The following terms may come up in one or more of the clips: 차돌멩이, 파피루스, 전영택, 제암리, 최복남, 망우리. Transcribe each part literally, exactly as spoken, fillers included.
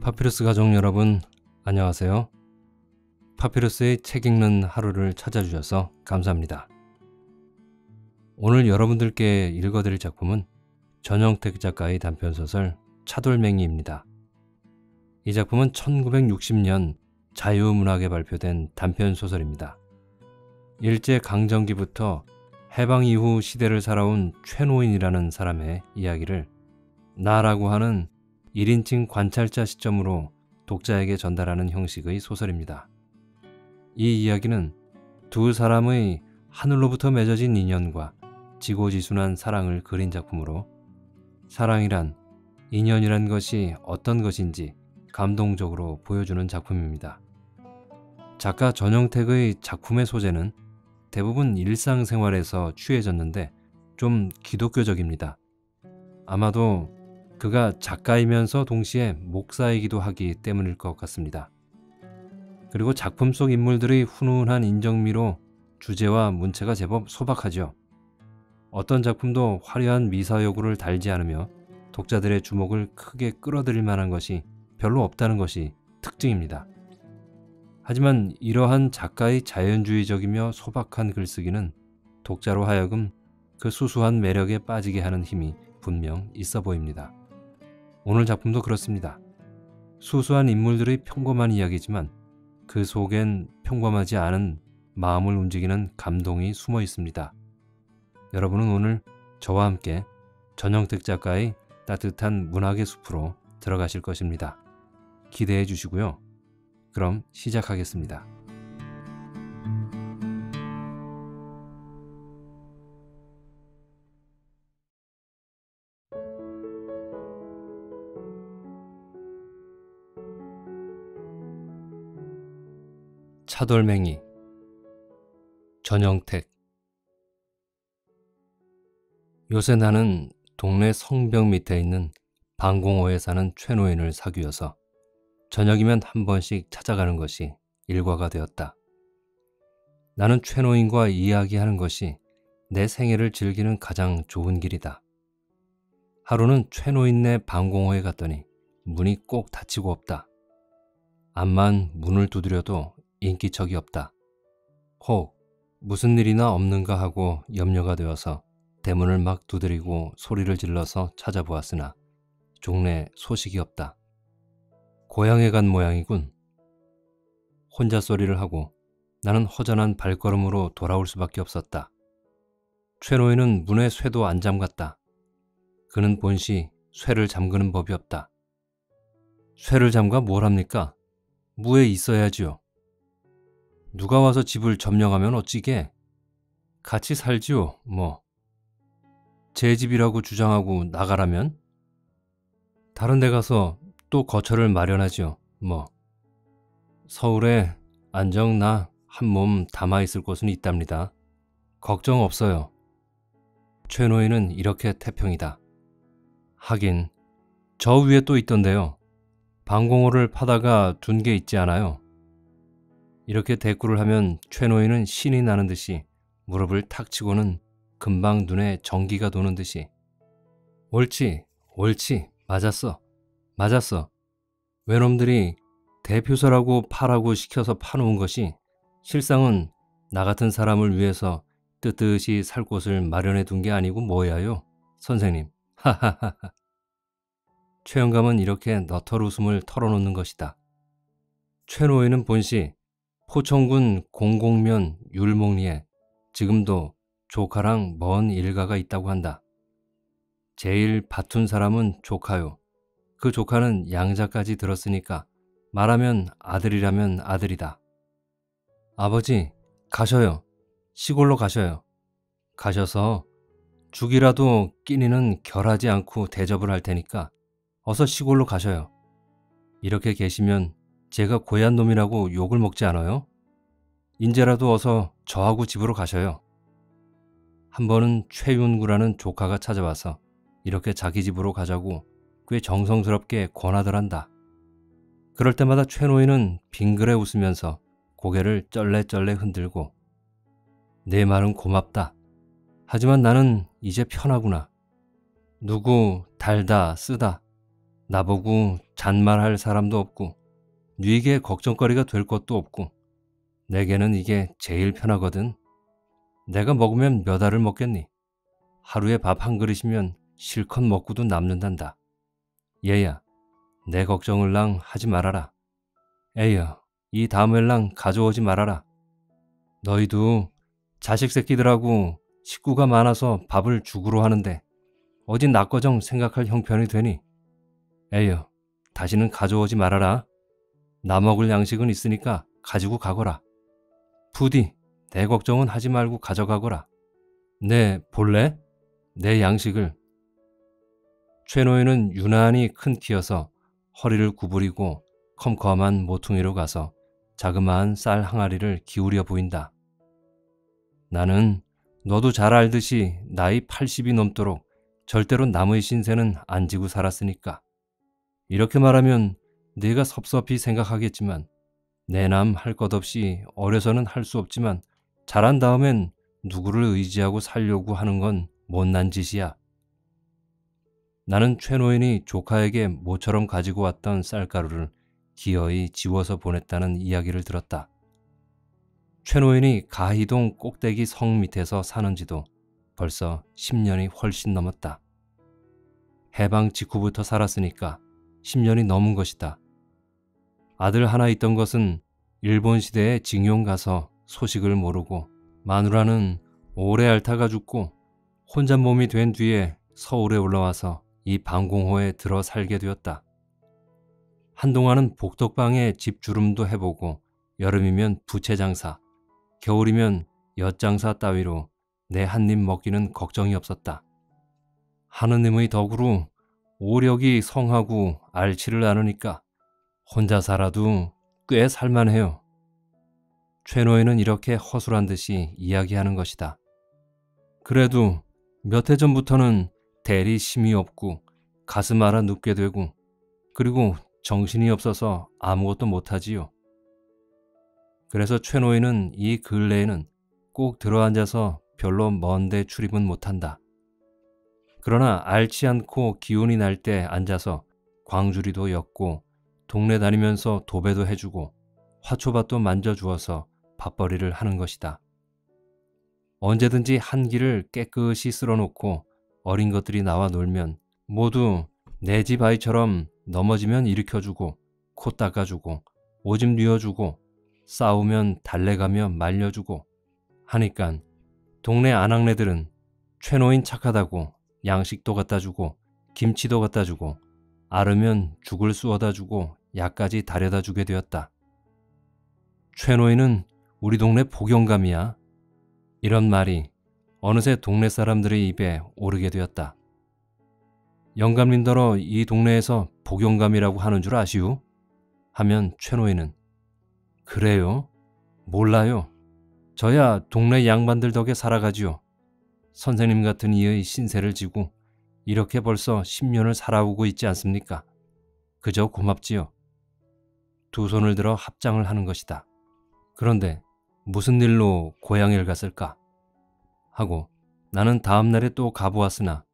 파피루스 가족 여러분, 안녕하세요. 파피루스의 책 읽는 하루를 찾아주셔서 감사합니다. 오늘 여러분들께 읽어드릴 작품은 전영택 작가의 단편소설 차돌멩이입니다. 이 작품은 천구백육십 년 자유문학에 발표된 단편소설입니다. 일제강점기부터 해방 이후 시대를 살아온 최노인이라는 사람의 이야기를 나라고 하는 일 인칭 관찰자 시점으로 독자에게 전달하는 형식의 소설입니다. 이 이야기는 두 사람의 하늘로부터 맺어진 인연과 지고지순한 사랑을 그린 작품으로 사랑이란, 인연이란 것이 어떤 것인지 감동적으로 보여주는 작품입니다. 작가 전영택의 작품의 소재는 대부분 일상생활에서 취해졌는데 좀 기독교적입니다. 아마도 그가 작가이면서 동시에 목사이기도 하기 때문일 것 같습니다. 그리고 작품 속 인물들의 훈훈한 인정미로 주제와 문체가 제법 소박하죠. 어떤 작품도 화려한 미사여구를 달지 않으며 독자들의 주목을 크게 끌어들일 만한 것이 별로 없다는 것이 특징입니다. 하지만 이러한 작가의 자연주의적이며 소박한 글쓰기는 독자로 하여금 그 수수한 매력에 빠지게 하는 힘이 분명 있어 보입니다. 오늘 작품도 그렇습니다. 수수한 인물들의 평범한 이야기지만 그 속엔 평범하지 않은 마음을 움직이는 감동이 숨어 있습니다. 여러분은 오늘 저와 함께 전영택 작가의 따뜻한 문학의 숲으로 들어가실 것입니다. 기대해 주시고요. 그럼 시작하겠습니다. 차돌멩이, 전영택. 요새 나는 동네 성벽 밑에 있는 방공호에 사는 최노인을 사귀어서 저녁이면 한 번씩 찾아가는 것이 일과가 되었다. 나는 최노인과 이야기하는 것이 내 생애를 즐기는 가장 좋은 길이다. 하루는 최노인네 방공호에 갔더니 문이 꼭 닫히고 없다. 암만 문을 두드려도 인기척이 없다. 혹 무슨 일이나 없는가 하고 염려가 되어서 대문을 막 두드리고 소리를 질러서 찾아보았으나 종래 소식이 없다. 고향에 간 모양이군. 혼자 소리를 하고 나는 허전한 발걸음으로 돌아올 수밖에 없었다. 최노인은 문에 쇠도 안 잠갔다. 그는 본시 쇠를 잠그는 법이 없다. 쇠를 잠가 뭘 합니까? 무에 있어야지요. 누가 와서 집을 점령하면 어찌게? 같이 살지요, 뭐. 제 집이라고 주장하고 나가라면? 다른 데 가서 또 거처를 마련하지요, 뭐. 서울에 안정나 한 몸 담아있을 곳은 있답니다. 걱정 없어요. 최노인은 이렇게 태평이다. 하긴, 저 위에 또 있던데요. 방공호를 파다가 둔 게 있지 않아요. 이렇게 대꾸를 하면 최노인은 신이 나는 듯이 무릎을 탁 치고는 금방 눈에 전기가 도는 듯이 옳지, 옳지, 맞았어, 맞았어. 외놈들이 대표서라고 파라고 시켜서 파놓은 것이 실상은 나 같은 사람을 위해서 뜨뜻이 살 곳을 마련해 둔 게 아니고 뭐야요, 선생님. 하하하하. 최영감은 이렇게 너털 웃음을 털어놓는 것이다. 최노인은 본시 포천군 공곡면 율목리에 지금도 조카랑 먼 일가가 있다고 한다. 제일 밭툰 사람은 조카요. 그 조카는 양자까지 들었으니까 말하면 아들이라면 아들이다. 아버지, 가셔요. 시골로 가셔요. 가셔서 죽이라도 끼니는 결하지 않고 대접을 할 테니까 어서 시골로 가셔요. 이렇게 계시면 제가 고얀 놈이라고 욕을 먹지 않아요? 인제라도 어서 저하고 집으로 가셔요. 한 번은 최윤구라는 조카가 찾아와서 이렇게 자기 집으로 가자고 꽤 정성스럽게 권하더란다. 그럴 때마다 최노인은 빙그레 웃으면서 고개를 쩔레쩔레 흔들고 내 말은 고맙다. 하지만 나는 이제 편하구나. 누구 달다 쓰다 나보고 잔말할 사람도 없고 네게 걱정거리가 될 것도 없고 내게는 이게 제일 편하거든. 내가 먹으면 몇 알을 먹겠니? 하루에 밥 한 그릇이면 실컷 먹고도 남는단다. 얘야, 내 걱정을랑 하지 말아라. 에여, 이 다음을랑 가져오지 말아라. 너희도 자식 새끼들하고 식구가 많아서 밥을 죽으로 하는데 어디 낙거정 생각할 형편이 되니? 에여, 다시는 가져오지 말아라. 나 먹을 양식은 있으니까 가지고 가거라. 부디 내 걱정은 하지 말고 가져가거라. 네, 볼래? 내 양식을. 최노인은 유난히 큰 키여서 허리를 구부리고 컴컴한 모퉁이로 가서 자그마한 쌀 항아리를 기울여 보인다. 나는 너도 잘 알듯이 나이 팔십이 넘도록 절대로 남의 신세는 안 지고 살았으니까. 이렇게 말하면 네가 섭섭히 생각하겠지만 내남 할 것 없이 어려서는 할 수 없지만 자란 다음엔 누구를 의지하고 살려고 하는 건 못난 짓이야. 나는 최노인이 조카에게 모처럼 가지고 왔던 쌀가루를 기어이 지워서 보냈다는 이야기를 들었다. 최노인이 가희동 꼭대기 성 밑에서 사는 지도 벌써 십 년이 훨씬 넘었다. 해방 직후부터 살았으니까 십 년이 넘은 것이다. 아들 하나 있던 것은 일본 시대에 징용 가서 소식을 모르고 마누라는 오래 앓다가 죽고 혼자 몸이 된 뒤에 서울에 올라와서 이 방공호에 들어 살게 되었다. 한동안은 복덕방에 집 주름도 해보고 여름이면 부채장사, 겨울이면 엿장사 따위로 내 한 입 먹기는 걱정이 없었다. 하느님의 덕으로 오력이 성하고 알치를 않으니까 혼자 살아도 꽤 살만해요. 최노인은 이렇게 허술한 듯이 이야기하는 것이다. 그래도 몇 해 전부터는 대리 힘이 없고 가슴 알아 눕게 되고 그리고 정신이 없어서 아무것도 못하지요. 그래서 최노인은 이 근래에는 꼭 들어앉아서 별로 먼데 출입은 못한다. 그러나 알치 않고 기운이 날 때 앉아서 광주리도 엮고 동네 다니면서 도배도 해주고 화초밭도 만져주어서 밥벌이를 하는 것이다. 언제든지 한 길을 깨끗이 쓸어놓고 어린 것들이 나와 놀면 모두 내 집 아이처럼 넘어지면 일으켜주고 코 닦아주고 오줌 뉘어주고 싸우면 달래가며 말려주고 하니깐 동네 아낙네들은 최노인 착하다고 양식도 갖다주고 김치도 갖다주고 아르면 죽을 쏘아다주고 약까지 다려다주게 되었다. 최노인은 우리 동네 복용감이야. 이런 말이 어느새 동네 사람들의 입에 오르게 되었다. 영감님더러 이 동네에서 복용감이라고 하는 줄 아시오? 하면 최노인은 그래요? 몰라요. 저야 동네 양반들 덕에 살아가지요. 선생님 같은 이의 신세를 지고 이렇게 벌써 십 년을 살아오고 있지 않습니까? 그저 고맙지요. 두 손을 들어 합장을 하는 것이다. 그런데 무슨 일로 고향을 갔을까? 하고 나는 다음 날에 또 가보았으나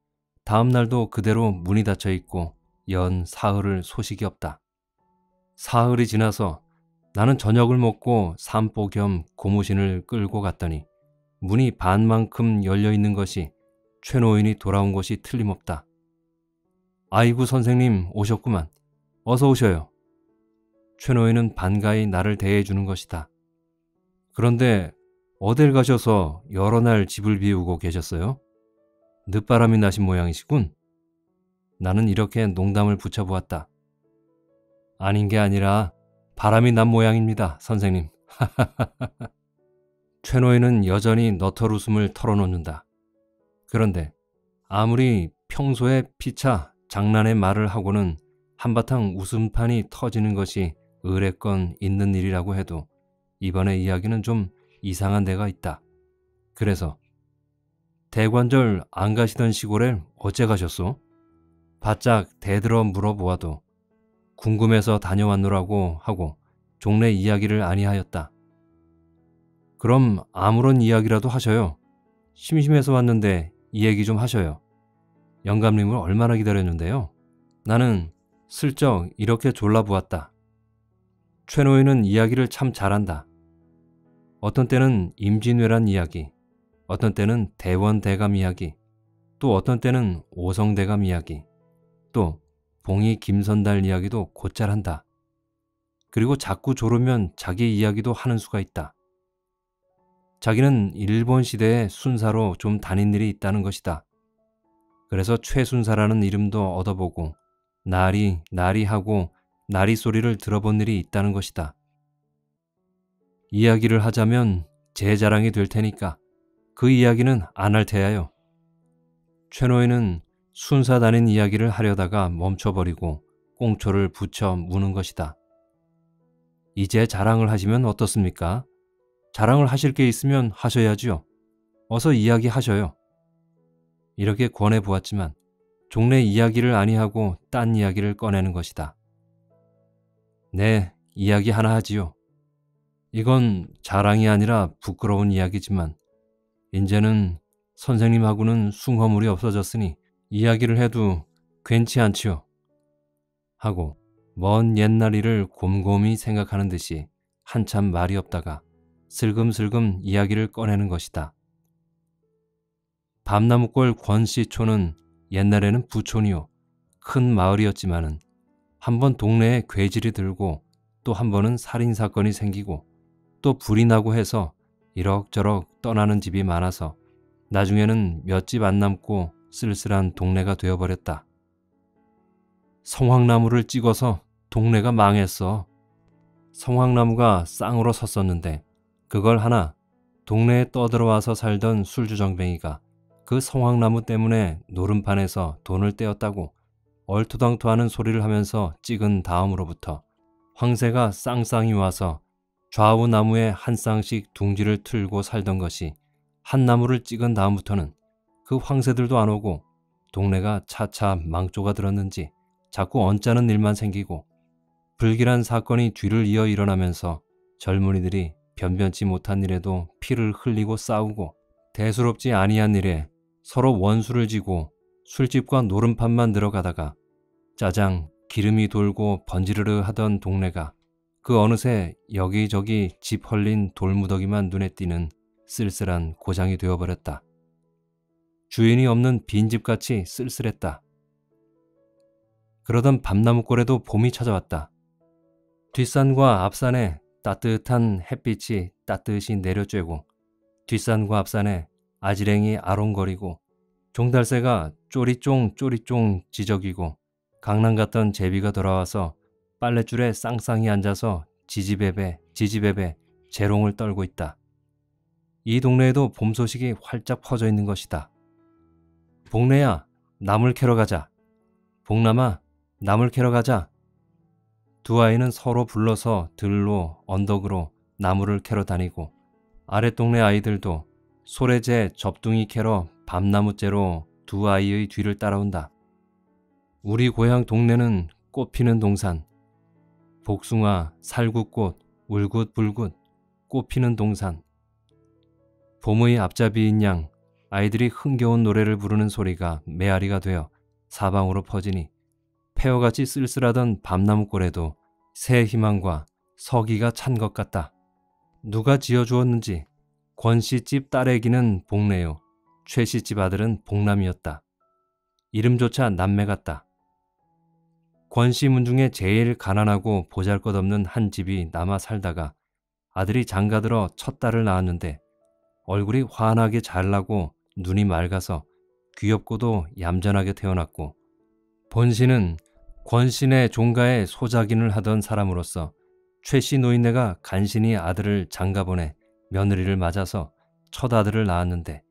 다음 날도 그대로 문이 닫혀 있고 연 사흘을 소식이 없다. 사흘이 지나서 나는 저녁을 먹고 산보 겸 고무신을 끌고 갔더니 문이 반만큼 열려있는 것이 최노인이 돌아온 것이 틀림없다. 아이고 선생님 오셨구만. 어서 오셔요. 최노인은 반가이 나를 대해주는 것이다. 그런데 어딜 가셔서 여러 날 집을 비우고 계셨어요? 늦바람이 나신 모양이시군. 나는 이렇게 농담을 붙여보았다. 아닌 게 아니라 바람이 난 모양입니다, 선생님. 최노인은 여전히 너털 웃음을 털어놓는다. 그런데 아무리 평소에 피차 장난의 말을 하고는 한바탕 웃음판이 터지는 것이 의례건 있는 일이라고 해도 이번에 이야기는 좀 이상한 데가 있다. 그래서 대관절 안 가시던 시골에 어째 가셨소? 바짝 대들어 물어보아도 궁금해서 다녀왔노라고 하고 종래 이야기를 아니하였다. 그럼 아무런 이야기라도 하셔요. 심심해서 왔는데 이 얘기 좀 하셔요. 영감님을 얼마나 기다렸는데요. 나는 슬쩍 이렇게 졸라보았다. 최노인은 이야기를 참 잘한다. 어떤 때는 임진왜란 이야기, 어떤 때는 대원대감 이야기, 또 어떤 때는 오성대감 이야기, 또 봉이 김선달 이야기도 곧잘 한다. 그리고 자꾸 졸으면 자기 이야기도 하는 수가 있다. 자기는 일본 시대의 순사로 좀 다닌 일이 있다는 것이다. 그래서 최순사라는 이름도 얻어보고 나리 나리 하고 나리 소리를 들어본 일이 있다는 것이다. 이야기를 하자면 제 자랑이 될 테니까 그 이야기는 안 할 테야요. 최노인은 순사 다닌 이야기를 하려다가 멈춰버리고 꽁초를 붙여 무는 것이다. 이제 자랑을 하시면 어떻습니까? 자랑을 하실 게 있으면 하셔야지요. 어서 이야기하셔요. 이렇게 권해보았지만 종래 이야기를 아니하고 딴 이야기를 꺼내는 것이다. 네, 이야기 하나 하지요. 이건 자랑이 아니라 부끄러운 이야기지만 이제는 선생님하고는 숭허물이 없어졌으니 이야기를 해도 괜치 않지요. 하고 먼 옛날 일을 곰곰이 생각하는 듯이 한참 말이 없다가 슬금슬금 이야기를 꺼내는 것이다. 밤나무골 권씨촌은 옛날에는 부촌이요. 큰 마을이었지만은 한 번 동네에 괴질이 들고 또 한 번은 살인사건이 생기고 또 불이 나고 해서 이럭저럭 떠나는 집이 많아서 나중에는 몇 집 안 남고 쓸쓸한 동네가 되어버렸다. 성황나무를 찍어서 동네가 망했어. 성황나무가 쌍으로 섰었는데 그걸 하나 동네에 떠들어와서 살던 술주정뱅이가 그 성황나무 때문에 노름판에서 돈을 떼었다고 얼토당토하는 소리를 하면서 찍은 다음으로부터 황새가 쌍쌍이 와서 좌우 나무에 한 쌍씩 둥지를 틀고 살던 것이 한 나무를 찍은 다음부터는 그 황새들도 안 오고 동네가 차차 망조가 들었는지 자꾸 언짢은 일만 생기고 불길한 사건이 뒤를 이어 일어나면서 젊은이들이 변변치 못한 일에도 피를 흘리고 싸우고 대수롭지 아니한 일에 서로 원수를 지고 술집과 노름판만 들어가다가 짜장 기름이 돌고 번지르르 하던 동네가 그 어느새 여기저기 집 헐린 돌무더기만 눈에 띄는 쓸쓸한 고장이 되어버렸다. 주인이 없는 빈집같이 쓸쓸했다. 그러던 밤나무골에도 봄이 찾아왔다. 뒷산과 앞산에 따뜻한 햇빛이 따뜻히 내려쬐고 뒷산과 앞산에 아지랭이 아롱거리고 종달새가 쪼리쫑 쪼리쫑 지저귀고 강남 갔던 제비가 돌아와서 빨랫줄에 쌍쌍이 앉아서 지지배배 지지배배 재롱을 떨고 있다. 이 동네에도 봄 소식이 활짝 퍼져 있는 것이다. 복래야, 나물 캐러 가자. 복남아, 나물 캐러 가자. 두 아이는 서로 불러서 들로 언덕으로 나무를 캐러 다니고 아랫동네 아이들도 소래제 접둥이 캐러 밤나무째로 두 아이의 뒤를 따라온다. 우리 고향 동네는 꽃피는 동산, 복숭아, 살구꽃, 울긋불긋, 꽃피는 동산. 봄의 앞잡이인 양 아이들이 흥겨운 노래를 부르는 소리가 메아리가 되어 사방으로 퍼지니 폐허같이 쓸쓸하던 밤나무골에도 새 희망과 서기가 찬 것 같다. 누가 지어주었는지 권씨 집 딸애기는 복래요. 최씨 집 아들은 복남이었다. 이름조차 남매 같다. 권씨 문중에 제일 가난하고 보잘것없는 한 집이 남아 살다가 아들이 장가들어 첫 딸을 낳았는데 얼굴이 환하게 잘나고 눈이 맑아서 귀엽고도 얌전하게 태어났고 본씨는 권씨네 종가에 소작인을 하던 사람으로서 최씨 노인네가 간신히 아들을 장가보내 며느리를 맞아서 첫 아들을 낳았는데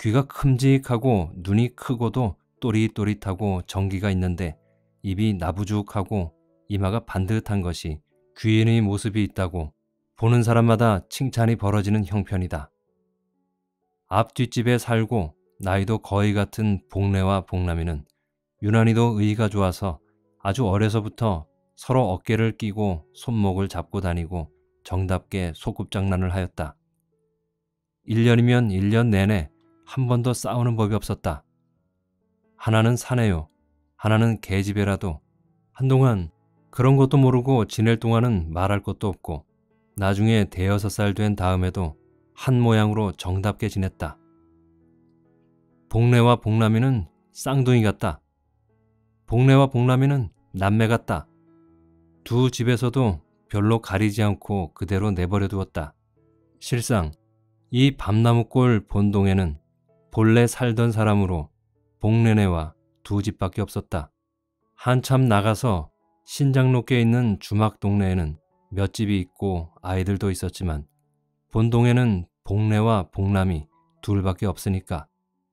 귀가 큼직하고 눈이 크고도 또릿또릿하고 정기가 있는데 입이 나부죽하고 이마가 반듯한 것이 귀인의 모습이 있다고 보는 사람마다 칭찬이 벌어지는 형편이다. 앞뒷집에 살고 나이도 거의 같은 복래와 복남이는 유난히도 의가 좋아서 아주 어려서부터 서로 어깨를 끼고 손목을 잡고 다니고 정답게 소꿉장난을 하였다. 일 년이면 일 년 내내 한 번도 싸우는 법이 없었다. 하나는 사내요. 하나는 개집애라도 한동안 그런 것도 모르고 지낼 동안은 말할 것도 없고 나중에 대여섯 살 된 다음에도 한 모양으로 정답게 지냈다. 복례와 복남이는 쌍둥이 같다. 복례와 복남이는 남매 같다. 두 집에서도 별로 가리지 않고 그대로 내버려 두었다. 실상 이 밤나무골 본동에는 본래 살던 사람으로 복내네와 두 집밖에 없었다. 한참 나가서 신장로께 있는 주막 동네에는 몇 집이 있고 아이들도 있었지만 본동에는 복내와 복남이 둘밖에 없으니까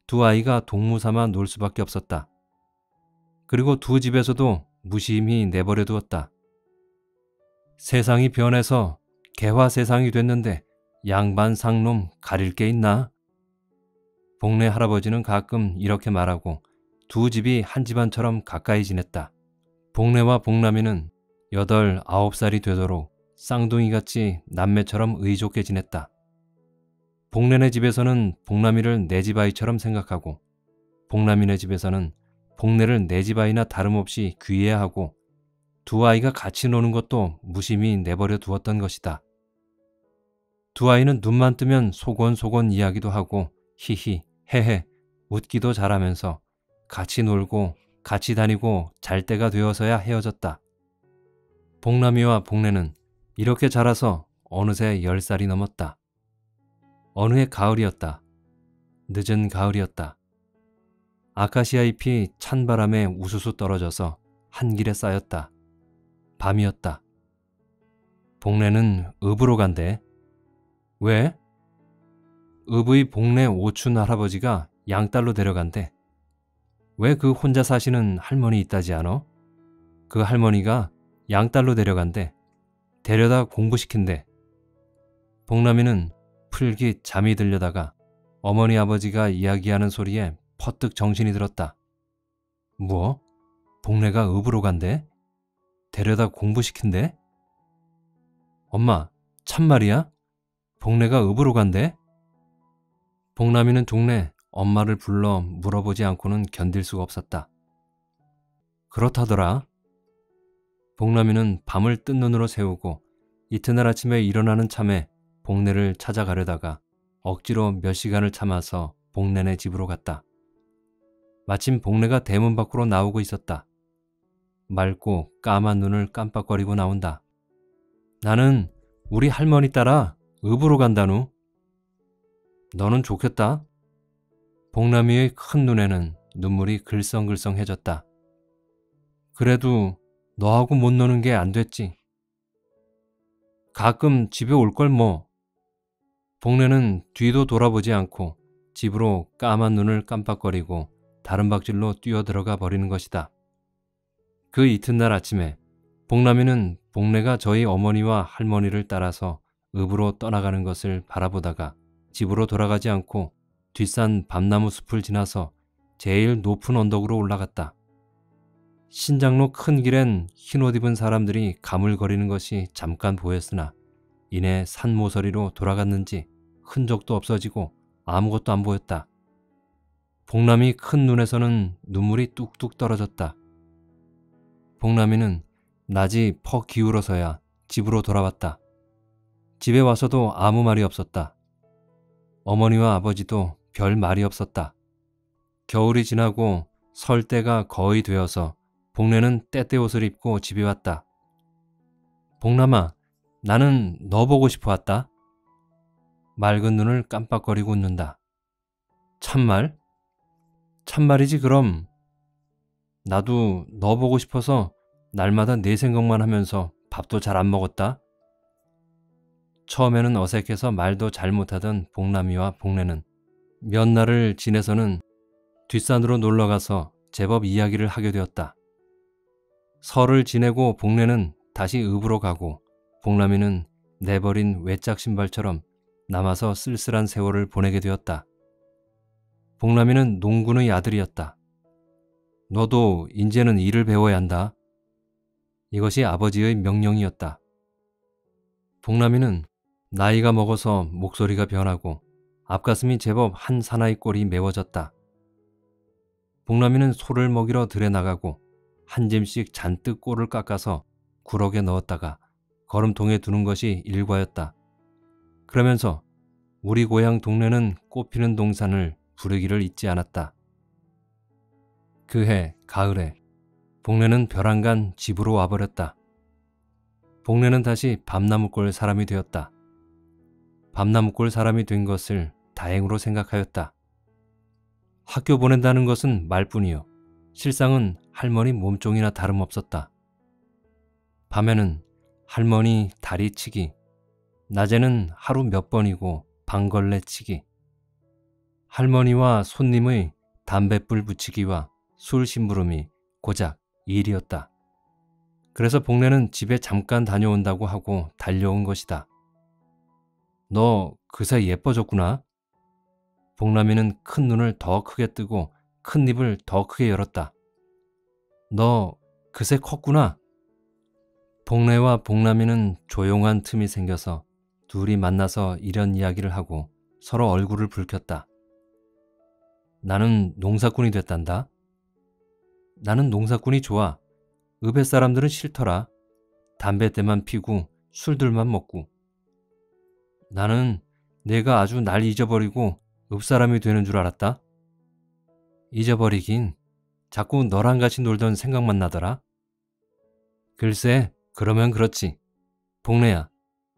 두 아이가 동무삼아 놀 수밖에 없었다. 그리고 두 집에서도 무심히 내버려 두었다. 세상이 변해서 개화세상이 됐는데 양반 상놈 가릴 게 있나? 복례 할아버지는 가끔 이렇게 말하고 두 집이 한 집안처럼 가까이 지냈다. 복례와 복남이는 여덟, 아홉 살이 되도록 쌍둥이같이 남매처럼 의좋게 지냈다. 복례네 집에서는 복남이를 내 집 아이처럼 생각하고 복남이네 집에서는 복례를 내 집 아이나 다름없이 귀애하고 두 아이가 같이 노는 것도 무심히 내버려 두었던 것이다. 두 아이는 눈만 뜨면 소곤소곤 이야기도 하고 히히, 헤헤 웃기도 잘하면서 같이 놀고 같이 다니고 잘 때가 되어서야 헤어졌다. 복남이와 복례는 이렇게 자라서 어느새 열 살이 넘었다. 어느 해 가을이었다. 늦은 가을이었다. 아카시아 잎이 찬 바람에 우수수 떨어져서 한 길에 쌓였다. 밤이었다. 복례는 읍으로 간대. 왜? 읍의 복례 오춘 할아버지가 양딸로 데려간대. 왜 그 혼자 사시는 할머니 있다지 않어? 그 할머니가 양딸로 데려간대. 데려다 공부시킨대. 복남이는 풀기 잠이 들려다가 어머니 아버지가 이야기하는 소리에 퍼뜩 정신이 들었다. 뭐? 복례가 읍으로 간대? 데려다 공부시킨대? 엄마, 참말이야? 복례가 읍으로 간대? 복남이는 종래 엄마를 불러 물어보지 않고는 견딜 수가 없었다. 그렇다더라. 복남이는 밤을 뜬 눈으로 새우고 이튿날 아침에 일어나는 참에 복례를 찾아가려다가 억지로 몇 시간을 참아서 복례네 집으로 갔다. 마침 복례가 대문 밖으로 나오고 있었다. 맑고 까만 눈을 깜빡거리고 나온다. 나는 우리 할머니 따라 읍으로 간다누. 너는 좋겠다. 복남이의 큰 눈에는 눈물이 글썽글썽해졌다. 그래도 너하고 못 노는 게 안 됐지. 가끔 집에 올 걸 뭐. 복례는 뒤도 돌아보지 않고 집으로 까만 눈을 깜빡거리고 다른 박질로 뛰어들어가 버리는 것이다. 그 이튿날 아침에 복남이는 복례가 저희 어머니와 할머니를 따라서 읍으로 떠나가는 것을 바라보다가 집으로 돌아가지 않고 뒷산 밤나무 숲을 지나서 제일 높은 언덕으로 올라갔다. 신장로 큰 길엔 흰옷 입은 사람들이 가물거리는 것이 잠깐 보였으나 이내 산 모서리로 돌아갔는지 흔적도 없어지고 아무것도 안 보였다. 복남이 큰 눈에서는 눈물이 뚝뚝 떨어졌다. 복남이는 낮이 퍽 기울어서야 집으로 돌아왔다. 집에 와서도 아무 말이 없었다. 어머니와 아버지도 별 말이 없었다. 겨울이 지나고 설 때가 거의 되어서 복례는 떼떼옷을 입고 집에 왔다. 복남아, 나는 너 보고 싶어 왔다. 맑은 눈을 깜빡거리고 웃는다. 참말? 참말이지 그럼. 나도 너 보고 싶어서 날마다 내 생각만 하면서 밥도 잘 안 먹었다. 처음에는 어색해서 말도 잘 못하던 복남이와 복례는 몇 날을 지내서는 뒷산으로 놀러가서 제법 이야기를 하게 되었다. 설을 지내고 복례는 다시 읍으로 가고 복남이는 내버린 외짝 신발처럼 남아서 쓸쓸한 세월을 보내게 되었다. 복남이는 농군의 아들이었다. 너도 이제는 일을 배워야 한다. 이것이 아버지의 명령이었다. 복남이는 나이가 먹어서 목소리가 변하고 앞가슴이 제법 한 사나이 꼴이 메워졌다. 복남이는 소를 먹이러 들에 나가고 한 잼씩 잔뜩 꼴을 깎아서 구럭에 넣었다가 거름통에 두는 것이 일과였다. 그러면서 우리 고향 동네는 꽃피는 동산을 부르기를 잊지 않았다. 그해 가을에 복례는 벼랑간 집으로 와버렸다. 복례는 다시 밤나무골 사람이 되었다. 밤나무골 사람이 된 것을 다행으로 생각하였다. 학교 보낸다는 것은 말뿐이요 실상은 할머니 몸종이나 다름없었다. 밤에는 할머니 다리치기, 낮에는 하루 몇 번이고 방걸레치기, 할머니와 손님의 담뱃불 붙이기와 술 심부름이 고작 일이었다. 그래서 복례는 집에 잠깐 다녀온다고 하고 달려온 것이다. 너 그새 예뻐졌구나. 복남이는 큰 눈을 더 크게 뜨고 큰 입을 더 크게 열었다. 너 그새 컸구나. 복례와 복남이는 조용한 틈이 생겨서 둘이 만나서 이런 이야기를 하고 서로 얼굴을 붉혔다. 나는 농사꾼이 됐단다. 나는 농사꾼이 좋아. 읍의 사람들은 싫더라. 담뱃대만 피고 술들만 먹고. 나는 내가 아주 날 잊어버리고 읍사람이 되는 줄 알았다. 잊어버리긴 자꾸 너랑 같이 놀던 생각만 나더라. 글쎄, 그러면 그렇지. 복례야,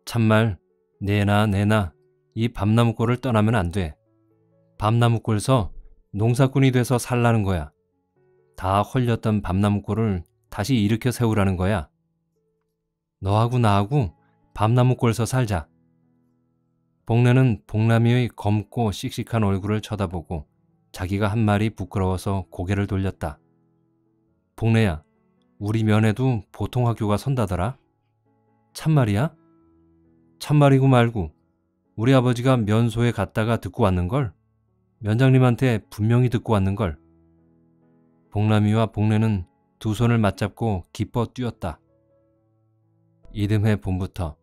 참말 내나 내나 이 밤나무골을 떠나면 안 돼. 밤나무골서 농사꾼이 돼서 살라는 거야. 다 헐렸던 밤나무골을 다시 일으켜 세우라는 거야. 너하고 나하고 밤나무골서 살자. 복례는 복남이의 검고 씩씩한 얼굴을 쳐다보고 자기가 한 말이 부끄러워서 고개를 돌렸다. 복례야, 우리 면에도 보통 학교가 선다더라. 참말이야? 참말이고 말고 우리 아버지가 면소에 갔다가 듣고 왔는걸? 면장님한테 분명히 듣고 왔는걸? 복남이와 복례는 두 손을 맞잡고 기뻐 뛰었다. 이듬해 봄부터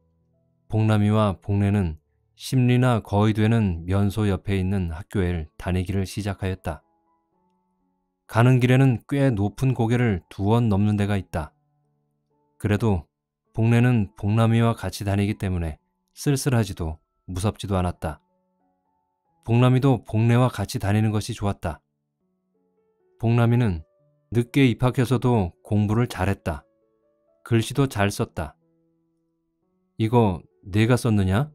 복남이와 복례는 십리나 거의 되는 면소 옆에 있는 학교에 다니기를 시작하였다. 가는 길에는 꽤 높은 고개를 두 원 넘는 데가 있다. 그래도 복례는 복남이와 같이 다니기 때문에 쓸쓸하지도 무섭지도 않았다. 복남이도 복례와 같이 다니는 것이 좋았다. 복남이는 늦게 입학해서도 공부를 잘했다. 글씨도 잘 썼다. 이거 내가 썼느냐?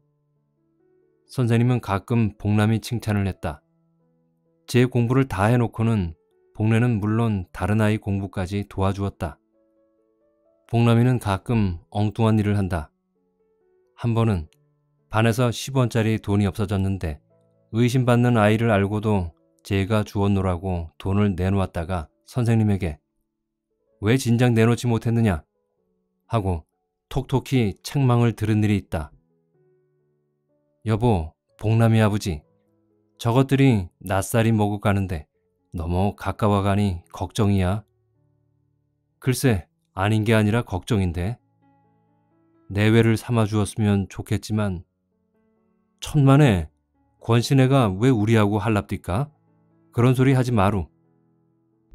선생님은 가끔 복남이 칭찬을 했다. 제 공부를 다 해놓고는 복례는 물론 다른 아이 공부까지 도와주었다. 복남이는 가끔 엉뚱한 일을 한다. 한 번은 반에서 십 원짜리 돈이 없어졌는데 의심받는 아이를 알고도 제가 주었노라고 돈을 내놓았다가 선생님에게 왜 진작 내놓지 못했느냐 하고 톡톡히 책망을 들은 일이 있다. 여보, 복남이 아버지, 저것들이 낯살이 먹고 가는데 너무 가까워 가니 걱정이야. 글쎄, 아닌 게 아니라 걱정인데. 내외를 삼아주었으면 좋겠지만 천만에 권씨네가 왜 우리하고 할랍디까? 그런 소리 하지 마루.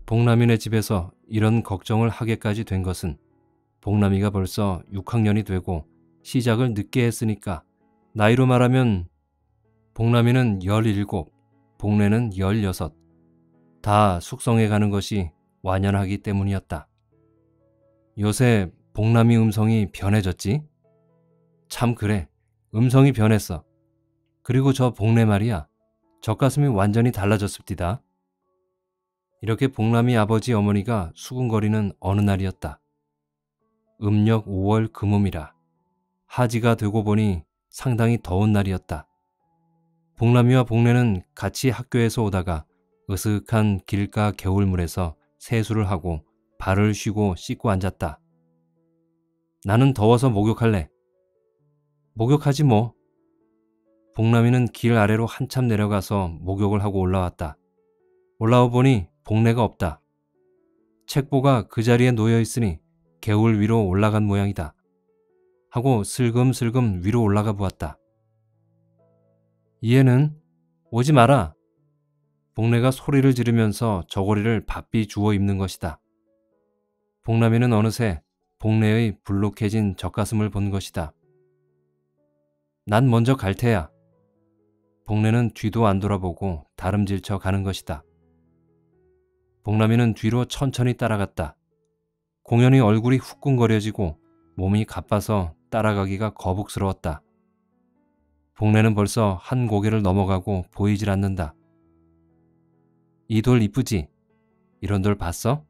복남이네 집에서 이런 걱정을 하게까지 된 것은 복남이가 벌써 육 학년이 되고 시작을 늦게 했으니까 나이로 말하면 복남이는 열일곱, 복례는 열여섯, 다 숙성해가는 것이 완연하기 때문이었다. 요새 복남이 음성이 변해졌지? 참 그래, 음성이 변했어. 그리고 저 복례 말이야, 젖가슴이 완전히 달라졌습디다. 이렇게 복남이 아버지 어머니가 수군거리는 어느 날이었다. 음력 오월 금음이라 하지가 되고 보니 상당히 더운 날이었다. 복남이와 복례는 같이 학교에서 오다가 으슥한 길가 개울물에서 세수를 하고 발을 쉬고 씻고 앉았다. 나는 더워서 목욕할래. 목욕하지 뭐. 복남이는 길 아래로 한참 내려가서 목욕을 하고 올라왔다. 올라와 보니 복례가 없다. 책보가 그 자리에 놓여 있으니 개울 위로 올라간 모양이다. 하고 슬금슬금 위로 올라가 보았다. 얘는 오지 마라. 복례가 소리를 지르면서 저고리를 바삐 주워 입는 것이다. 봉남이는 어느새 복례의 불룩해진 젖가슴을 본 것이다. 난 먼저 갈 테야. 복례는 뒤도 안 돌아보고 다름질쳐 가는 것이다. 봉남이는 뒤로 천천히 따라갔다. 공연히 얼굴이 후끈거려지고 몸이 가빠서 따라가기가 거북스러웠다. 복례는 벌써 한 고개를 넘어가고 보이질 않는다. 이 돌 이쁘지? 이런 돌 봤어?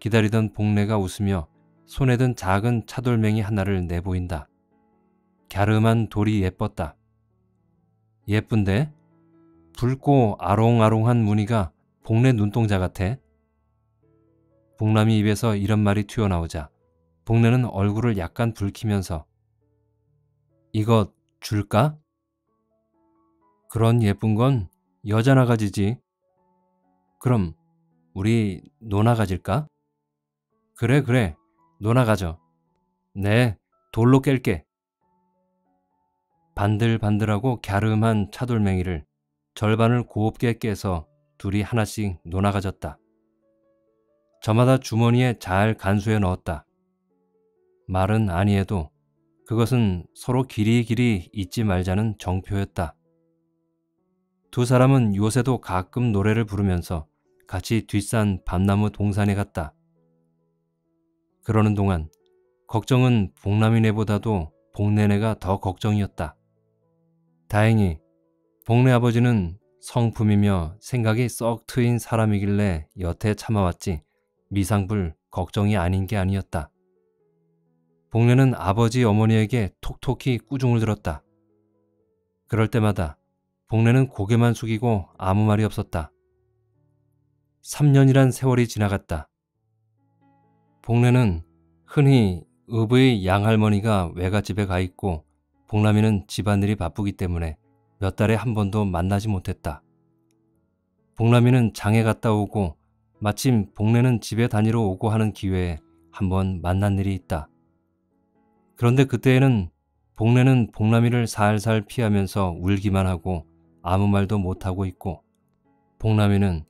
기다리던 복례가 웃으며 손에 든 작은 차돌멩이 하나를 내보인다. 갸름한 돌이 예뻤다. 예쁜데? 붉고 아롱아롱한 무늬가 복례 눈동자 같아. 복남이 입에서 이런 말이 튀어나오자 복례는 얼굴을 약간 붉히면서 이거 줄까? 그런 예쁜 건 여자 나가지지. 그럼 우리 노나 가질까? 그래 그래 노나 가져. 네 돌로 깰게. 반들반들하고 갸름한 차돌멩이를 절반을 곱게 깨서 둘이 하나씩 노나 가졌다. 저마다 주머니에 잘 간수해 넣었다. 말은 아니해도 그것은 서로 길이길이 잊지 말자는 정표였다. 두 사람은 요새도 가끔 노래를 부르면서 같이 뒷산 밤나무 동산에 갔다. 그러는 동안 걱정은 복남이네보다도 복내네가 더 걱정이었다. 다행히 복내 아버지는 성품이며 생각이 썩 트인 사람이길래 여태 참아왔지 미상불 걱정이 아닌 게 아니었다. 복례는 아버지 어머니에게 톡톡히 꾸중을 들었다. 그럴 때마다 복례는 고개만 숙이고 아무 말이 없었다. 삼 년이란 세월이 지나갔다. 복례는 흔히 읍의 양할머니가 외갓집에 가 있고 복남이는 집안일이 바쁘기 때문에 몇 달에 한 번도 만나지 못했다. 복남이는 장에 갔다 오고 마침 복례는 집에 다니러 오고 하는 기회에 한번 만난 일이 있다. 그런데 그때에는 복례는 복남이를 살살 피하면서 울기만 하고 아무 말도 못하고 있고 복남이는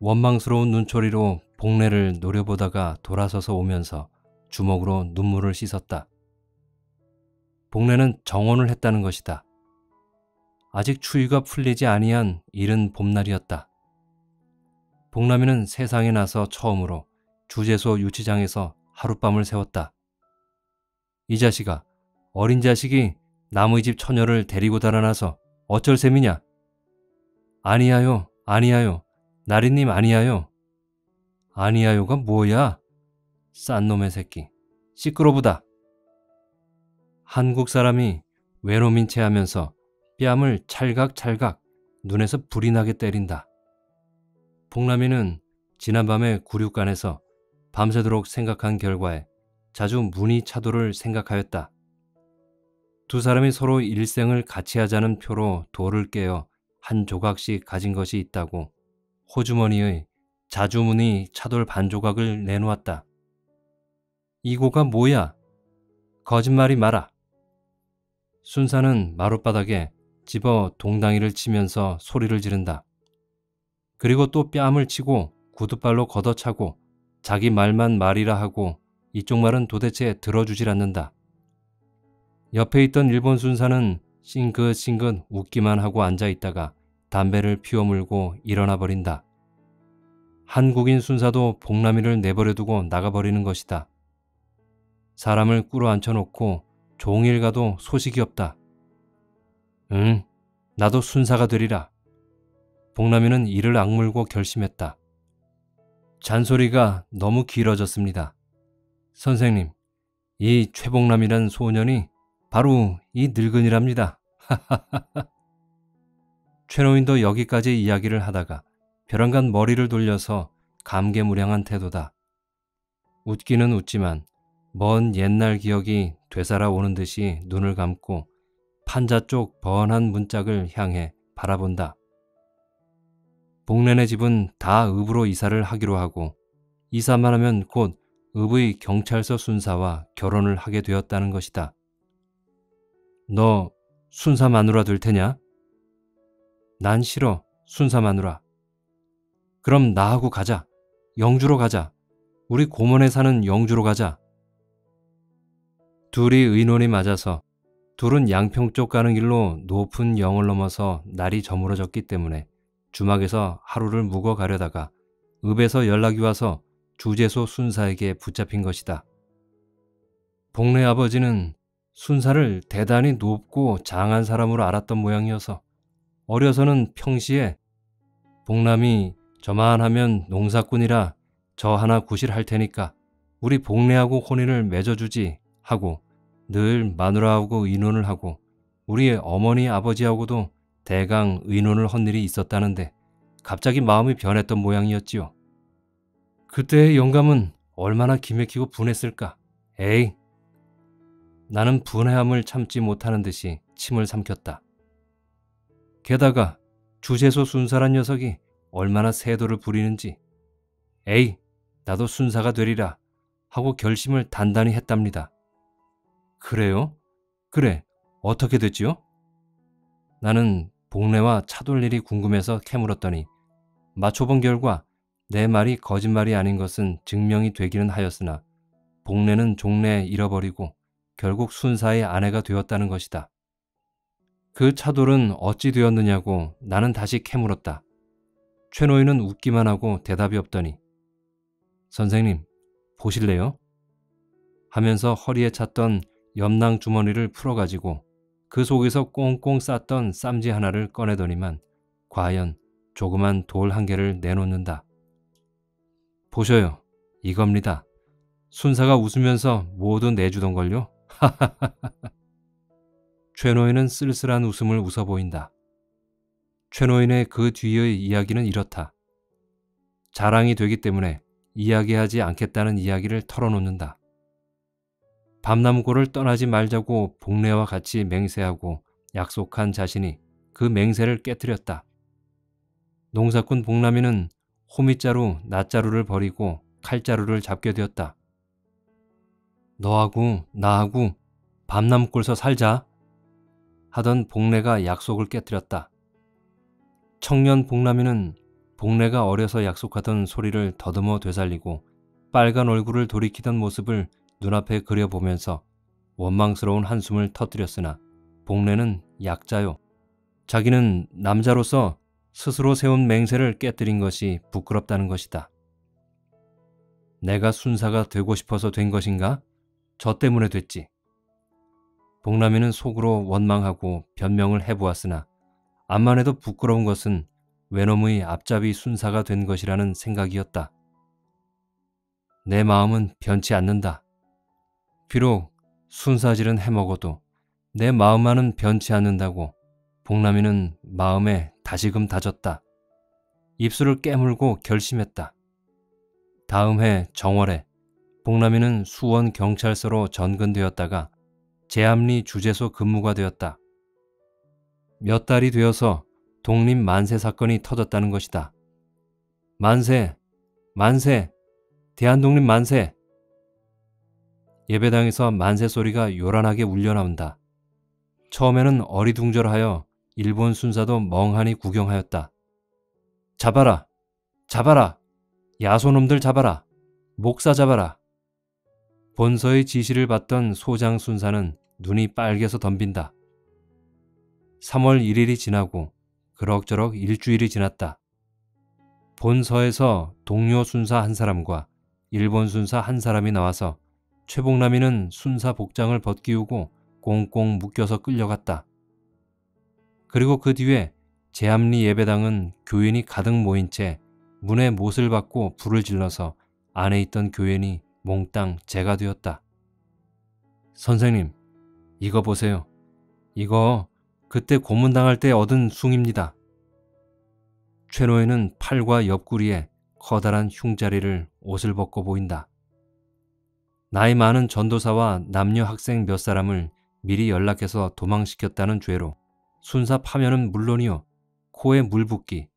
원망스러운 눈초리로 복례를 노려보다가 돌아서서 오면서 주먹으로 눈물을 씻었다. 복례는 정혼을 했다는 것이다. 아직 추위가 풀리지 아니한 이른 봄날이었다. 복남이는 세상에 나서 처음으로 주재소 유치장에서 하룻밤을 세웠다. 이 자식아, 어린 자식이 남의 집 처녀를 데리고 달아나서 어쩔 셈이냐? 아니하요, 아니하요, 나리님 아니하요. 아니하요가 뭐야? 싼 놈의 새끼, 시끄러부다. 한국 사람이 외놈인 체 하면서 뺨을 찰각찰각 눈에서 불이 나게 때린다. 복남이는 지난밤에 구육간에서 밤새도록 생각한 결과에 자주 문의차도를 생각하였다. 두 사람이 서로 일생을 같이 하자는 표로 돌을 깨어 한 조각씩 가진 것이 있다고 호주머니의 자주문의 차돌 반 조각을 내놓았다. 이고가 뭐야? 거짓말이 마라. 순사는 마룻바닥에 집어 동당이를 치면서 소리를 지른다. 그리고 또 뺨을 치고 구두발로 걷어차고 자기 말만 말이라 하고 이쪽 말은 도대체 들어주질 않는다. 옆에 있던 일본 순사는 싱긋싱긋 웃기만 하고 앉아있다가 담배를 피워물고 일어나 버린다. 한국인 순사도 복남이를 내버려두고 나가버리는 것이다. 사람을 꿇어 앉혀놓고 종일 가도 소식이 없다. 응, 나도 순사가 되리라. 복남이는 이를 악물고 결심했다. 잔소리가 너무 길어졌습니다. 선생님, 이 최복남이란 소년이 바로 이 늙은이랍니다. 최노인도 여기까지 이야기를 하다가 벼랑간 머리를 돌려서 감개무량한 태도다. 웃기는 웃지만 먼 옛날 기억이 되살아오는 듯이 눈을 감고 판자 쪽 번한 문짝을 향해 바라본다. 복례네 집은 다 읍으로 이사를 하기로 하고 이사만 하면 곧 읍의 경찰서 순사와 결혼을 하게 되었다는 것이다. 너 순사 마누라 될 테냐? 난 싫어, 순사 마누라. 그럼 나하고 가자. 영주로 가자. 우리 고문에 사는 영주로 가자. 둘이 의논이 맞아서 둘은 양평 쪽 가는 길로 높은 영을 넘어서 날이 저물어졌기 때문에 주막에서 하루를 묵어 가려다가 읍에서 연락이 와서 주재소 순사에게 붙잡힌 것이다. 복례 아버지는 순사를 대단히 높고 장한 사람으로 알았던 모양이어서 어려서는 평시에 복남이 저만 하면 농사꾼이라 저 하나 구실할 테니까 우리 복례하고 혼인을 맺어주지 하고 늘 마누라하고 의논을 하고 우리의 어머니 아버지하고도 대강 의논을 헌 일이 있었다는데 갑자기 마음이 변했던 모양이었지요. 그때의 영감은 얼마나 기맥히고 분했을까. 에이! 나는 분해함을 참지 못하는 듯이 침을 삼켰다. 게다가 주재소 순사란 녀석이 얼마나 세도를 부리는지 에이! 나도 순사가 되리라 하고 결심을 단단히 했답니다. 그래요? 그래, 어떻게 됐지요? 나는 복례와 차돌일이 궁금해서 캐물었더니 맞춰본 결과 내 말이 거짓말이 아닌 것은 증명이 되기는 하였으나 복례는 종례 잃어버리고 결국 순사의 아내가 되었다는 것이다. 그 차돌은 어찌 되었느냐고 나는 다시 캐물었다. 최노인은 웃기만 하고 대답이 없더니 선생님, 보실래요? 하면서 허리에 찼던 염낭 주머니를 풀어가지고 그 속에서 꽁꽁 쌌던 쌈지 하나를 꺼내더니만 과연 조그만 돌 한 개를 내놓는다. 보셔요. 이겁니다. 순사가 웃으면서 모두 내주던걸요. 최노인은 쓸쓸한 웃음을 웃어 보인다. 최노인의 그 뒤의 이야기는 이렇다. 자랑이 되기 때문에 이야기하지 않겠다는 이야기를 털어놓는다. 밤남고를 떠나지 말자고 복례와 같이 맹세하고 약속한 자신이 그 맹세를 깨뜨렸다. 농사꾼 복남이는 호미자루, 낫자루를 버리고 칼자루를 잡게 되었다. 너하고 나하고 밤남골서 살자 하던 복례가 약속을 깨뜨렸다. 청년 복남이는 복례가 어려서 약속하던 소리를 더듬어 되살리고 빨간 얼굴을 돌이키던 모습을 눈앞에 그려보면서 원망스러운 한숨을 터뜨렸으나 복례는 약자요. 자기는 남자로서 스스로 세운 맹세를 깨뜨린 것이 부끄럽다는 것이다. 내가 순사가 되고 싶어서 된 것인가? 저 때문에 됐지. 복남이는 속으로 원망하고 변명을 해보았으나 암만 해도 부끄러운 것은 외놈의 앞잡이 순사가 된 것이라는 생각이었다. 내 마음은 변치 않는다. 비록 순사질은 해먹어도 내 마음만은 변치 않는다고 복남이는 마음에 다시금 다졌다. 입술을 깨물고 결심했다. 다음 해 정월에 복남이는 수원경찰서로 전근되었다가 제암리 주재소 근무가 되었다. 몇 달이 되어서 독립 만세 사건이 터졌다는 것이다. 만세! 만세! 대한독립 만세! 예배당에서 만세 소리가 요란하게 울려나온다. 처음에는 어리둥절하여 일본 순사도 멍하니 구경하였다. 잡아라! 잡아라! 야소놈들 잡아라! 목사 잡아라! 본서의 지시를 받던 소장 순사는 눈이 빨개서 덤빈다. 삼월 일일이 지나고 그럭저럭 일주일이 지났다. 본서에서 동료 순사 한 사람과 일본 순사 한 사람이 나와서 최복남이는 순사 복장을 벗기우고 꽁꽁 묶여서 끌려갔다. 그리고 그 뒤에 제암리 예배당은 교인이 가득 모인 채 문에 못을 박고 불을 질러서 안에 있던 교인이 몽땅 재가 되었다. 선생님, 이거 보세요. 이거 그때 고문당할 때 얻은 숭입니다. 최노인은 팔과 옆구리에 커다란 흉자리를 옷을 벗고 보인다. 나이 많은 전도사와 남녀 학생 몇 사람을 미리 연락해서 도망시켰다는 죄로 순사 파면은 물론이요. 코에 물 붓기,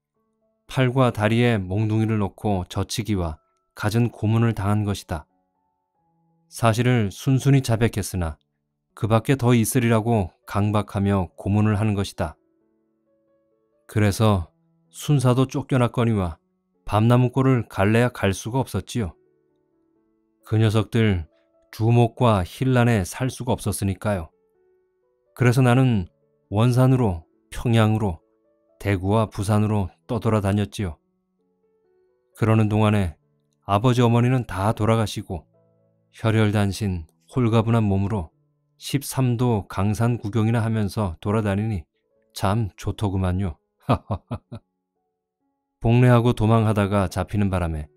팔과 다리에 몽둥이를 넣고 젖히기와 갖은 고문을 당한 것이다. 사실을 순순히 자백했으나 그 밖에 더 있으리라고 강박하며 고문을 하는 것이다. 그래서 순사도 쫓겨났거니와 밤나무골을 갈래야 갈 수가 없었지요. 그 녀석들 주목과 힐란에 살 수가 없었으니까요. 그래서 나는 원산으로, 평양으로, 대구와 부산으로 떠돌아다녔지요. 그러는 동안에 아버지 어머니는 다 돌아가시고 혈혈단신 홀가분한 몸으로 십삼도 강산 구경이나 하면서 돌아다니니 참 좋더구만요. 복례하고 도망하다가 잡히는 바람에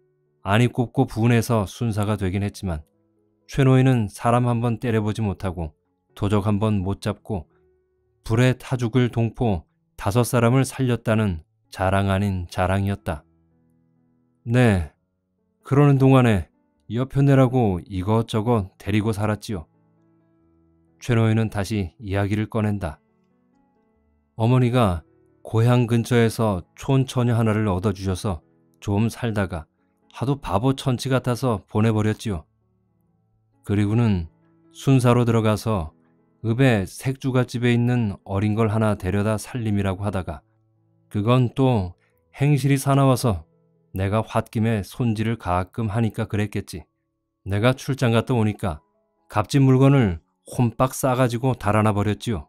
안이 꼽고 분해서 순사가 되긴 했지만 최노인은 사람 한번 때려보지 못하고 도적 한번 못 잡고 불에 타 죽을 동포 다섯 사람을 살렸다는 자랑 아닌 자랑이었다. 네, 그러는 동안에 여편네라고 이것저것 데리고 살았지요. 최노인은 다시 이야기를 꺼낸다. 어머니가 고향 근처에서 촌처녀 하나를 얻어주셔서 좀 살다가 하도 바보 천치 같아서 보내버렸지요. 그리고는 순사로 들어가서 읍에 색주갓집에 있는 어린 걸 하나 데려다 살림이라고 하다가 그건 또 행실이 사나워서 내가 홧김에 손질을 가끔 하니까 그랬겠지. 내가 출장 갔다 오니까 값진 물건을 홈빡 싸가지고 달아나 버렸지요.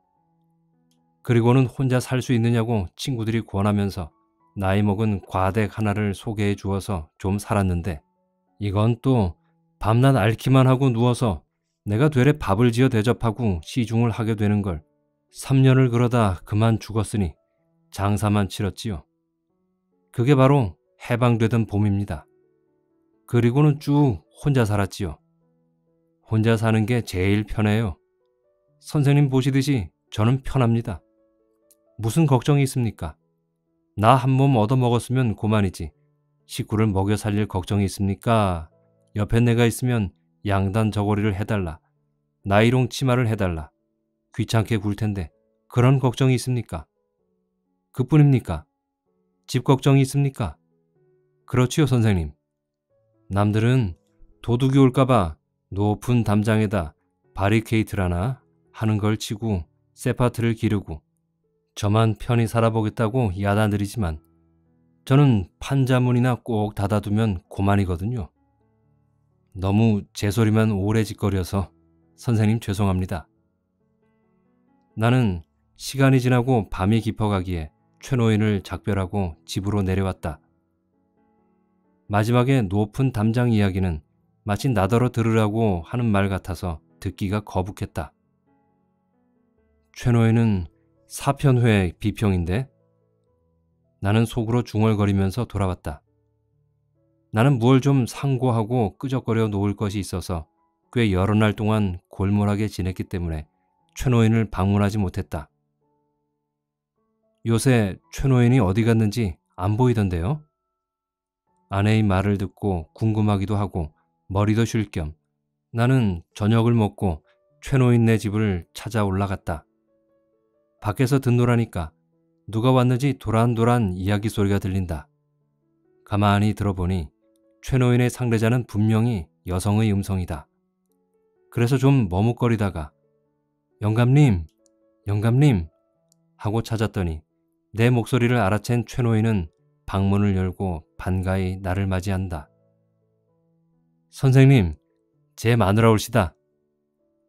그리고는 혼자 살 수 있느냐고 친구들이 권하면서 나이 먹은 과댁 하나를 소개해 주어서 좀 살았는데 이건 또 밤낮 앓기만 하고 누워서 내가 되레 밥을 지어 대접하고 시중을 하게 되는 걸 삼 년을 그러다 그만 죽었으니 장사만 치렀지요. 그게 바로 해방되던 봄입니다. 그리고는 쭉 혼자 살았지요. 혼자 사는 게 제일 편해요. 선생님 보시듯이 저는 편합니다. 무슨 걱정이 있습니까? 나 한 몸 얻어먹었으면 고만이지. 식구를 먹여 살릴 걱정이 있습니까? 옆에 내가 있으면 양단 저고리를 해달라. 나이롱 치마를 해달라. 귀찮게 굴 텐데 그런 걱정이 있습니까? 그뿐입니까? 집 걱정이 있습니까? 그렇지요, 선생님. 남들은 도둑이 올까봐 높은 담장에다 바리케이트라나 하는 걸 치고 세파트를 기르고 저만 편히 살아보겠다고 야단들이지만 저는 판자문이나 꼭 닫아두면 고만이거든요. 너무 제 소리만 오래 짓거려서 선생님 죄송합니다. 나는 시간이 지나고 밤이 깊어가기에 최노인을 작별하고 집으로 내려왔다. 마지막에 높은 담장 이야기는 마치 나더러 들으라고 하는 말 같아서 듣기가 거북했다. 최노인은 사편회 비평인데 나는 속으로 중얼거리면서 돌아왔다. 나는 뭘 좀 상고하고 끄적거려 놓을 것이 있어서 꽤 여러 날 동안 골몰하게 지냈기 때문에 최노인을 방문하지 못했다. 요새 최노인이 어디 갔는지 안 보이던데요? 아내의 말을 듣고 궁금하기도 하고 머리도 쉴 겸 나는 저녁을 먹고 최노인네 집을 찾아 올라갔다. 밖에서 듣노라니까 누가 왔는지 도란도란 이야기 소리가 들린다. 가만히 들어보니 최노인의 상대자는 분명히 여성의 음성이다. 그래서 좀 머뭇거리다가 영감님, 영감님 하고 찾았더니 내 목소리를 알아챈 최노인은 방문을 열고 반가이 나를 맞이한다. 선생님, 제 마누라 올시다.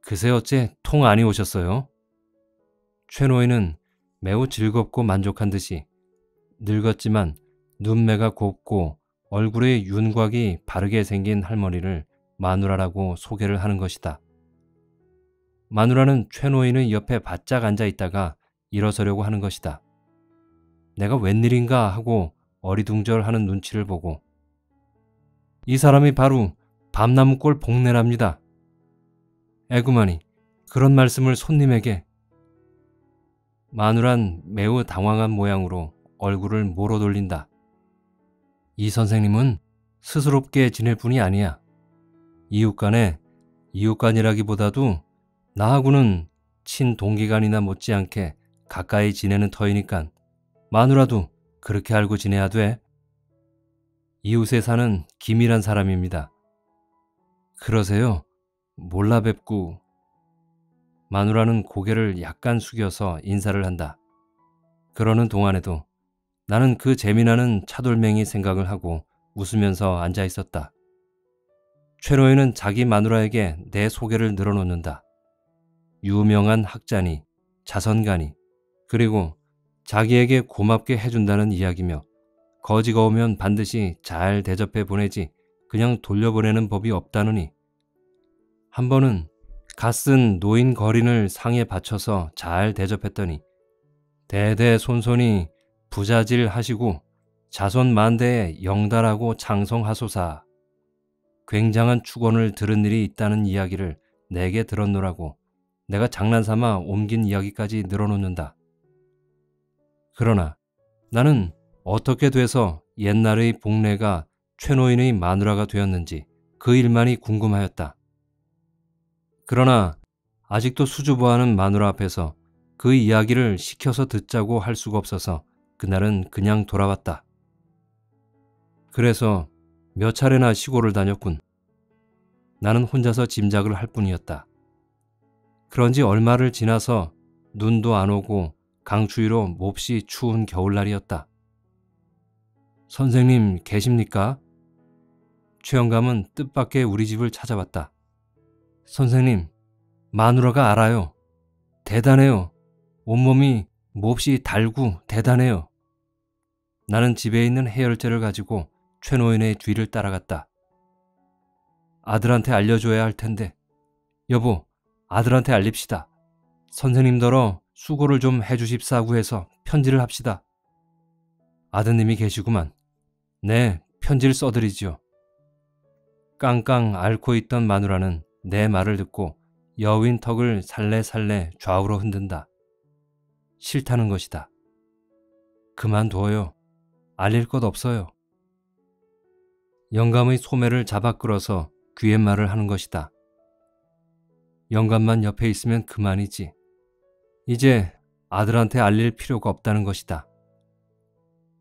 그새 어째 통 안이 오셨어요? 최노인은 매우 즐겁고 만족한 듯이 늙었지만 눈매가 곱고 얼굴에 윤곽이 바르게 생긴 할머니를 마누라라고 소개를 하는 것이다. 마누라는 최노인의 옆에 바짝 앉아 있다가 일어서려고 하는 것이다. 내가 웬일인가 하고 어리둥절하는 눈치를 보고 이 사람이 바로 밤나무꼴 복례랍니다. 에구마니 그런 말씀을 손님에게. 마누란 매우 당황한 모양으로 얼굴을 모로 돌린다. 이 선생님은 스스롭게 지낼 분이 아니야. 이웃간에 이웃간이라기보다도 나하고는 친동기간이나 못지않게 가까이 지내는 터이니깐 마누라도 그렇게 알고 지내야 돼. 이웃에 사는 김이란 사람입니다. 그러세요? 몰라 뵙고. 마누라는 고개를 약간 숙여서 인사를 한다. 그러는 동안에도 나는 그 재미나는 차돌멩이 생각을 하고 웃으면서 앉아 있었다. 최노인은 자기 마누라에게 내 소개를 늘어놓는다. 유명한 학자니 자선가니 그리고 자기에게 고맙게 해준다는 이야기며 거지가 오면 반드시 잘 대접해 보내지 그냥 돌려보내는 법이 없다느니 한 번은 갓쓴 노인 거린을 상에 받쳐서 잘 대접했더니 대대손손이 부자질 하시고 자손 만대에 영달하고 장성하소사 굉장한 축원을 들은 일이 있다는 이야기를 내게 들었노라고 내가 장난삼아 옮긴 이야기까지 늘어놓는다. 그러나 나는 어떻게 돼서 옛날의 복례가 최노인의 마누라가 되었는지 그 일만이 궁금하였다. 그러나 아직도 수주부하는 마누라 앞에서 그 이야기를 시켜서 듣자고 할 수가 없어서 그날은 그냥 돌아왔다. 그래서 몇 차례나 시골을 다녔군. 나는 혼자서 짐작을 할 뿐이었다. 그런지 얼마를 지나서 눈도 안 오고 강추위로 몹시 추운 겨울날이었다. 선생님 계십니까? 최영감은 뜻밖의 우리 집을 찾아왔다. 선생님, 마누라가 알아요. 대단해요. 온몸이 몹시 달고 대단해요. 나는 집에 있는 해열제를 가지고 최노인의 뒤를 따라갔다. 아들한테 알려줘야 할 텐데. 여보, 아들한테 알립시다. 선생님더러 수고를 좀 해주십사구 해서 편지를 합시다. 아드님이 계시구만. 네, 편지를 써드리지요. 깡깡 앓고 있던 마누라는 내 말을 듣고 여윈 턱을 살래살래 좌우로 흔든다. 싫다는 것이다. 그만둬요. 알릴 것 없어요. 영감의 소매를 잡아 끌어서 귀의 말을 하는 것이다. 영감만 옆에 있으면 그만이지. 이제 아들한테 알릴 필요가 없다는 것이다.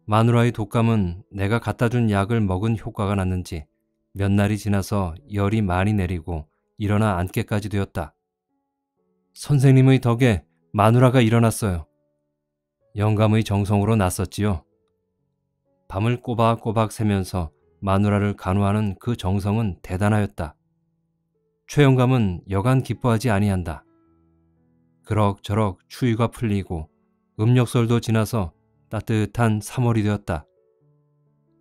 마누라의 독감은 내가 갖다 준 약을 먹은 효과가 났는지 몇 날이 지나서 열이 많이 내리고 일어나 앉게까지 되었다. 선생님의 덕에 마누라가 일어났어요. 영감의 정성으로 났었지요. 밤을 꼬박꼬박 새면서 마누라를 간호하는 그 정성은 대단하였다. 최영감은 여간 기뻐하지 아니한다. 그럭저럭 추위가 풀리고 음력설도 지나서 따뜻한 삼월이 되었다.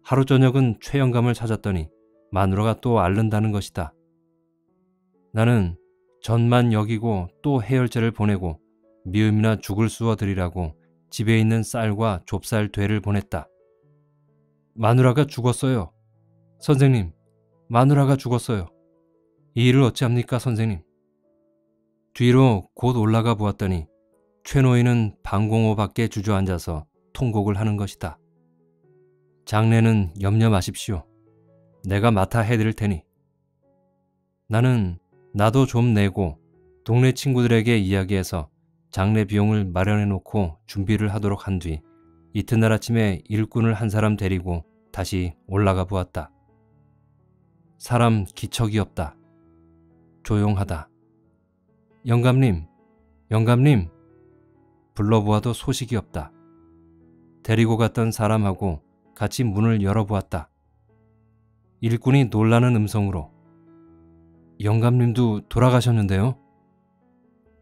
하루 저녁은 최영감을 찾았더니 마누라가 또 앓는다는 것이다. 나는 전만 여기고 또 해열제를 보내고 미음이나 죽을 쑤어드리라고 집에 있는 쌀과 좁쌀 되를 보냈다. 마누라가 죽었어요. 선생님, 마누라가 죽었어요. 이 일을 어찌합니까, 선생님? 뒤로 곧 올라가 보았더니 최노인은 방공호 밖에 주저앉아서 통곡을 하는 것이다. 장례는 염려 마십시오. 내가 맡아 해드릴 테니. 나는 나도 좀 내고 동네 친구들에게 이야기해서 장례 비용을 마련해놓고 준비를 하도록 한 뒤 이튿날 아침에 일꾼을 한 사람 데리고 다시 올라가 보았다. 사람 기척이 없다. 조용하다. 영감님, 영감님 불러보아도 소식이 없다. 데리고 갔던 사람하고 같이 문을 열어보았다. 일꾼이 놀라는 음성으로 영감님도 돌아가셨는데요?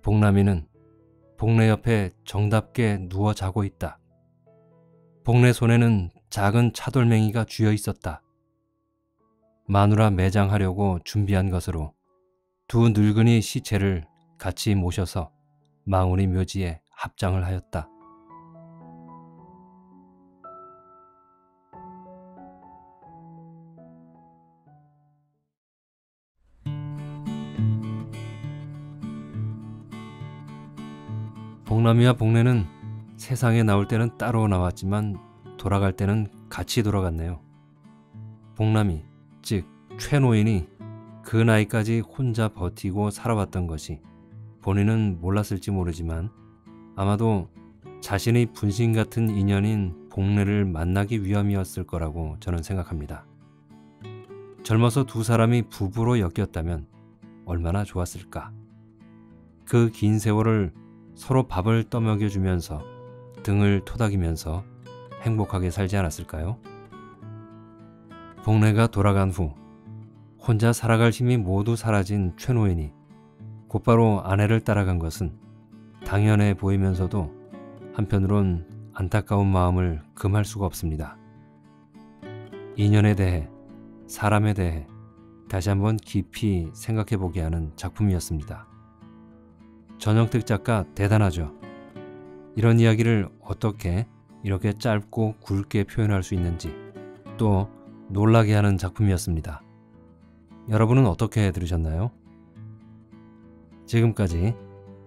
복남이는 복례 옆에 정답게 누워 자고 있다. 복례 손에는 작은 차돌멩이가 쥐어 있었다. 마누라 매장하려고 준비한 것으로 두 늙은이 시체를 같이 모셔서 망우리 묘지에 합장을 하였다. 복남이와 복례는 세상에 나올 때는 따로 나왔지만 돌아갈 때는 같이 돌아갔네요. 복남이, 즉 최노인이 그 나이까지 혼자 버티고 살아왔던 것이 본인은 몰랐을지 모르지만 아마도 자신의 분신 같은 인연인 복례를 만나기 위함이었을 거라고 저는 생각합니다. 젊어서 두 사람이 부부로 엮였다면 얼마나 좋았을까. 그 긴 세월을 서로 밥을 떠먹여주면서 등을 토닥이면서 행복하게 살지 않았을까요? 복례가 돌아간 후 혼자 살아갈 힘이 모두 사라진 최노인이 곧바로 아내를 따라간 것은 당연해 보이면서도 한편으론 안타까운 마음을 금할 수가 없습니다. 인연에 대해, 사람에 대해 다시 한번 깊이 생각해보게 하는 작품이었습니다. 전영택 작가 대단하죠. 이런 이야기를 어떻게 이렇게 짧고 굵게 표현할 수 있는지, 또 놀라게 하는 작품이었습니다. 여러분은 어떻게 들으셨나요? 지금까지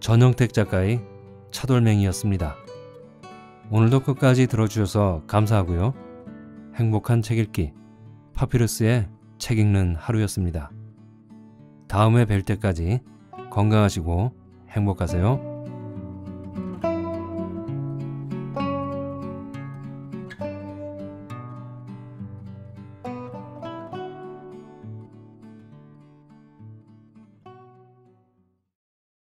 전영택 작가의 차돌멩이였습니다. 오늘도 끝까지 들어주셔서 감사하고요. 행복한 책 읽기, 파피루스의 책 읽는 하루였습니다. 다음에 뵐 때까지 건강하시고 행복하세요.